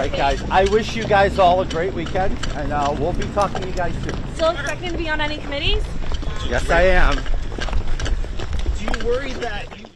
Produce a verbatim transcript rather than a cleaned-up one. Alright guys, I wish you guys all a great weekend, and uh, we'll be talking to you guys soon. Still expecting to be on any committees? Yes, I am. Do you worry that you